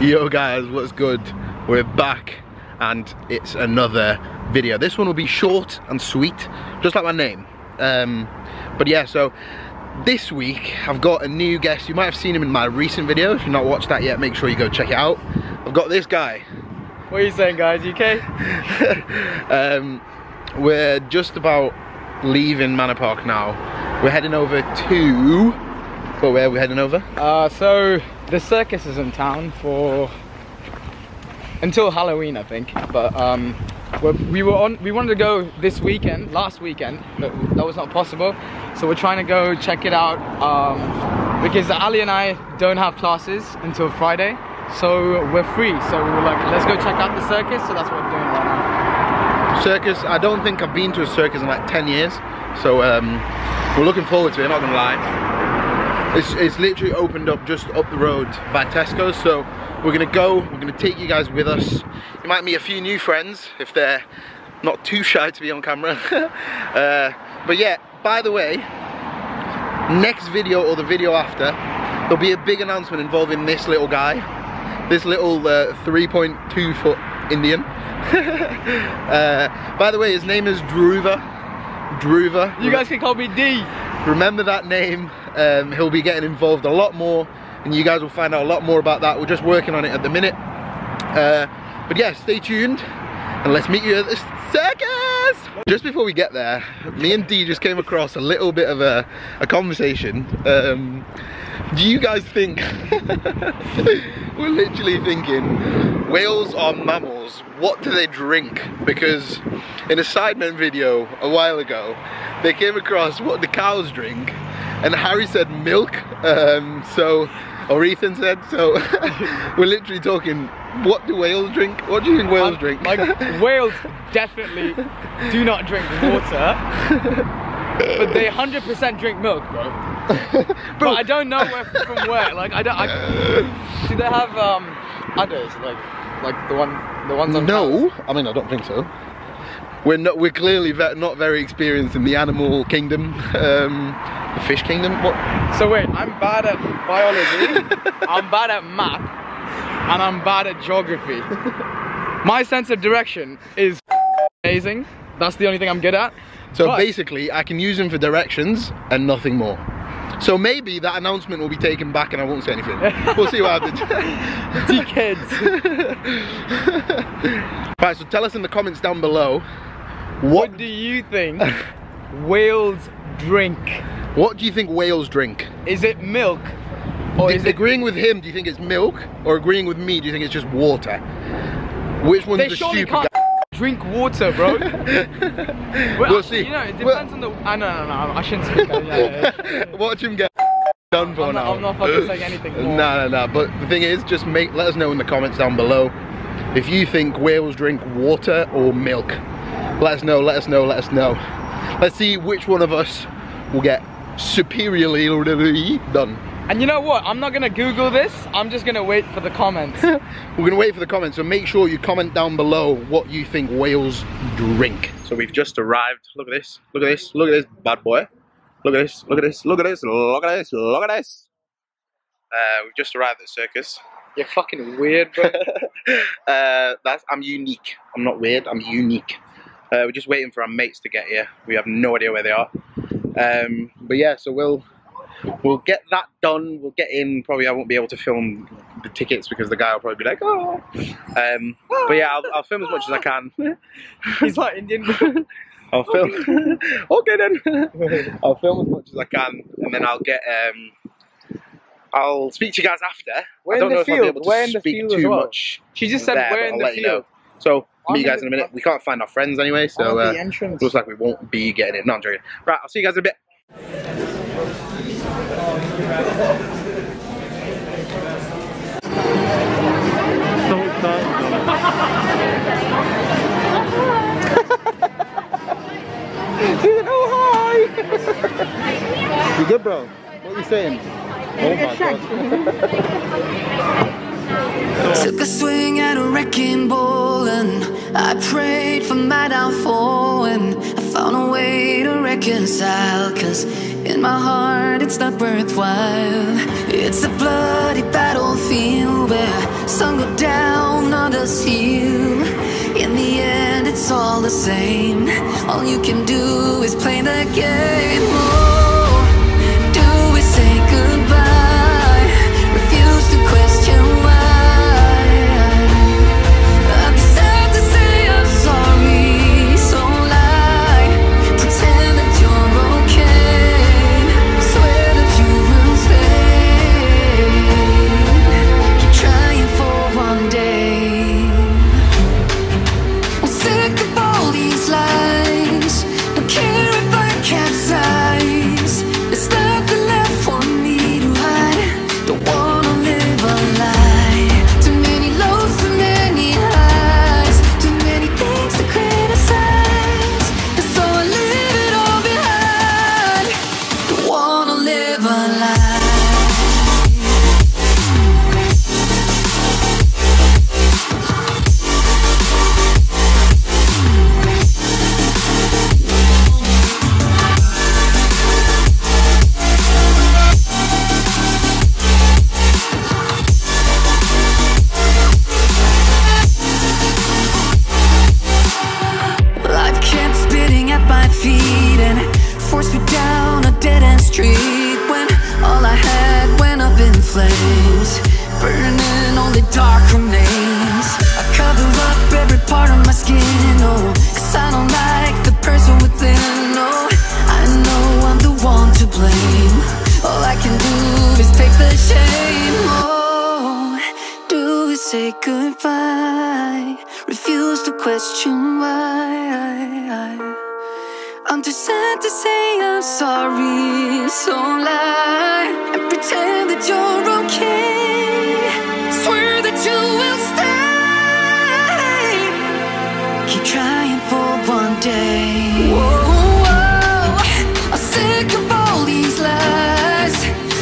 Yo guys, what's good? We're back and it's another video. This one will be short and sweet, just like my name. But yeah, so this week I've got a new guest. You might have seen him in my recent video. If you've not watched that yet, make sure you go check it out. I've got this guy. What are you saying, guys? You okay? We're just about leaving Manor Park now. We're heading over to... But where are we heading over? So the circus is in town for until Halloween, I think. But we wanted to go this weekend, last weekend, but that was not possible. So we're trying to go check it out because Ali and I don't have classes until Friday, so we're free. So we were like, let's go check out the circus. So that's what we're doing right now. Circus. I don't think I've been to a circus in like 10 years. So we're looking forward to it. Not gonna lie. It's literally opened up just up the road by Tesco, so we're gonna go, we're gonna take you guys with us. You might meet a few new friends if they're not too shy to be on camera. But yeah, by the way, next video or the video after, there'll be a big announcement involving this little guy, this little 3.2 foot Indian. By the way, his name is Dhruva. You guys can call me D. Remember that name. He'll be getting involved a lot more and you guys will find out a lot more about that. We're just working on it at the minute. But yeah, stay tuned and let's meet you at the circus! Just before we get there, me and Dee just came across a little bit of a conversation. Do you guys think... We're literally thinking, whales are mammals, what do they drink? Because in a Sidemen video a while ago, they came across what the cows drink, and Harry said milk, or Ethan said, so we're literally talking, what do whales drink? What do you think whales drink? Like, whales definitely do not drink water. But they 100% drink milk, bro. But I don't know from where. Like do they have udders? Like the ones on. No, cars? I mean I don't think so. We're clearly not very experienced in the animal kingdom, the fish kingdom. What? So wait, I'm bad at biology. I'm bad at math, and I'm bad at geography. My sense of direction is amazing. That's the only thing I'm good at. So basically, I can use them for directions and nothing more. So maybe that announcement will be taken back and I won't say anything. We'll see what happens. Dickheads. Right, so tell us in the comments down below. What do you think whales drink? What do you think whales drink? Is it milk? Or is it agreeing with him, do you think it's milk? Or agreeing with me, do you think it's just water? Which one's the stupid guy? Drink water, bro. We'll see. You know, it depends on the... No, I shouldn't speak that. Yeah. Watch him get done for now. I'm not fucking saying anything more. No. But the thing is, just let us know in the comments down below if you think whales drink water or milk. Let us know. Let's see which one of us will get superiorly done. And you know what? I'm not gonna Google this. I'm just gonna wait for the comments. We're gonna wait for the comments, so make sure you comment down below what you think whales drink. So we've just arrived. Look at this. Look at this. Look at this bad boy. Look at this. Look at this. Look at this. Look at this. Look at this. We've just arrived at the circus. You're fucking weird, bro. I'm unique. I'm not weird. I'm unique. We're just waiting for our mates to get here. We have no idea where they are. But yeah, so we'll get that done, we'll get in. Probably I won't be able to film the tickets because the guy will probably be like, oh. But yeah, I'll film as much as I can. He's like Indian. I'll film. Okay then. I'll film as much as I can and then I'll get, I'll speak to you guys after. I don't know if I'll be able to speak too much. She just said we're in the field. So, meet you guys in a minute. We can't find our friends anyway, so looks like we won't be getting in. No, I'm joking. Right, I'll see you guys in a bit. Oh hi! You good, bro? What are you saying? Oh my God! Took a swing at a wrecking ball and I prayed for my downfall and I found a way to reconcile, 'cause in my heart it's not worthwhile. It's a bloody battlefield where sun go down on us here. In the end, it's all the same. All you can do is play the game. Oh, do is say goodbye. Refuse to question why. I decide to say I'm sorry, so lie. Pretend that you're okay. Swear that you will stay. Keep trying for one day. I'm sick of all these lies. Don't care if I capsize. There's nothing left for me to hide. Don't wanna live a lie. Too many lows, too many highs. Too many things to criticize. And so I leave it all behind. Don't wanna live a lie. Life kept spitting at my feet and forced me down a dead-end street. When all I had went up in flames, burning only dark remains. I cover up every part of my skin, oh, 'cause I don't like the person within, oh. I know I'm the one to blame. All I can do is take the shame, oh. Do is say goodbye. Refuse to question why. I'm too sad to say I'm sorry, so lie and pretend that you're okay. Swear that you will stay. Keep trying for one day. Whoa, I'm sick of all these lies.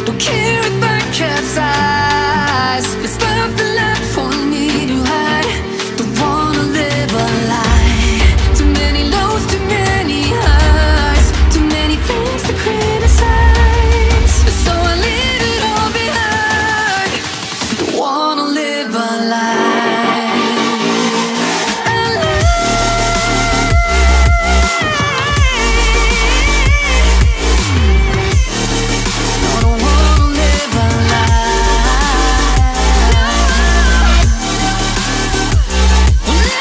Don't care if I capsize. There's nothing left for me to hide. Don't wanna live a lie. Too many lows, too many highs. Too many things to criticize. So I leave it all behind. Don't wanna live a lie. No, I don't wanna live a lie. Live a lie. Ooh.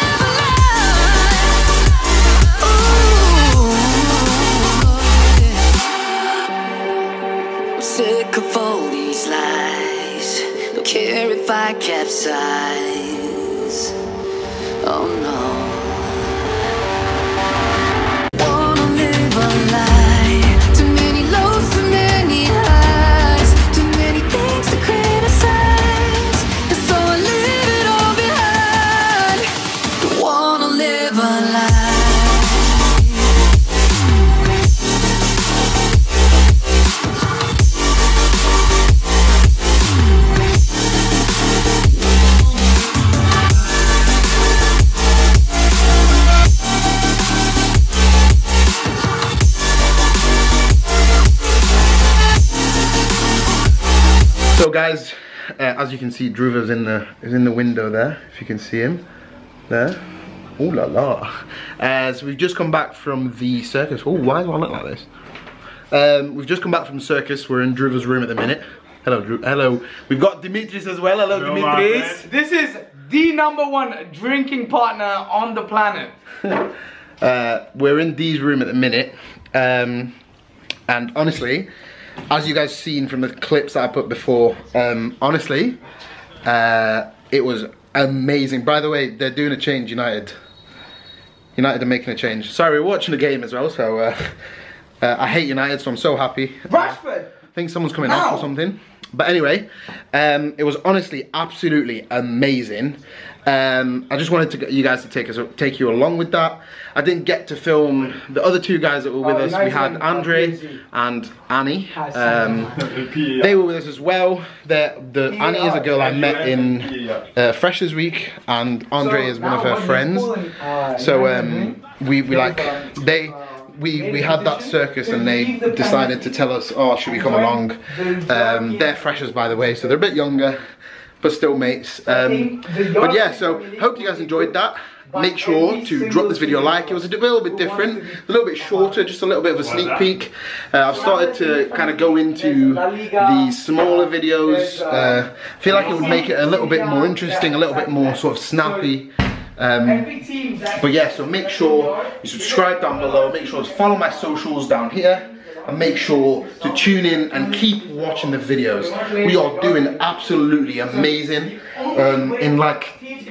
I'm sick of all these lies. Don't care if I capsize. Oh no. Wanna live a lie. Too many lows, too many highs. Too many things to criticize. And so I leave it all behind. Don't wanna live a lie. So guys, as you can see, Dhruva is in the window there. If you can see him, there. Ooh la la! So we've just come back from the circus. Oh, why do I look like this? We've just come back from the circus. We're in Dhruva's room at the minute. Hello, Dhruva. Hello. We've got Dimitris as well. Hello, Dimitris. This is the #1 drinking partner on the planet. We're in Dee's room at the minute, and honestly, as you guys seen from the clips that I put before, honestly, it was amazing. By the way, they're doing a change, United. United are making a change. Sorry, we're watching the game as well, so I hate United, so I'm so happy. Rashford! I think someone's coming off or something. But anyway, it was honestly absolutely amazing. I just wanted to get you guys to take you along with that. I didn't get to film the other two guys that were with us. We had Andre and Annie. They were with us as well. Annie is a girl I met in Freshers Week, and Andre is one of her friends. So we had that circus and they decided to tell us, oh, should we come along? They're freshers, by the way, so they're a bit younger. but still mates. But yeah, so hope you guys enjoyed that. Make sure to drop this video a like. It was a little bit different, a little bit shorter, just a little bit of a sneak peek. I've started to kind of go into the smaller videos. I feel like it would make it a little bit more interesting, a little bit more sort of snappy. But yeah, so make sure you subscribe down below, make sure to follow my socials down here, and make sure to tune in and keep watching the videos. We are doing absolutely amazing. In like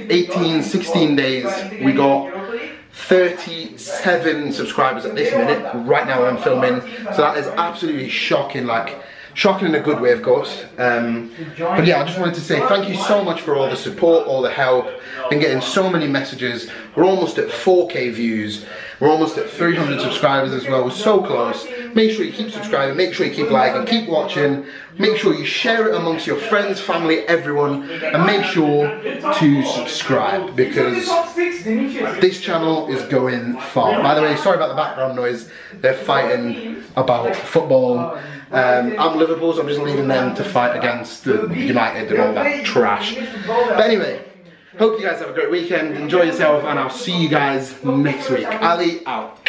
16 days we got 37 subscribers at this minute right now I'm filming, so that is absolutely shocking, like shocking in a good way, of course. But yeah, I just wanted to say thank you so much for all the support, all the help. I've been getting so many messages. We're almost at 4K views. We're almost at 300 subscribers as well. We're so close. Make sure you keep subscribing. Make sure you keep liking. Keep watching. Make sure you share it amongst your friends, family, everyone. And make sure to subscribe, because this channel is going far. By the way, sorry about the background noise. They're fighting about football. I'm Liverpool, so I'm just leaving them to fight against the United and all that trash. But anyway, hope you guys have a great weekend. Enjoy yourself, and I'll see you guys next week. Ali out.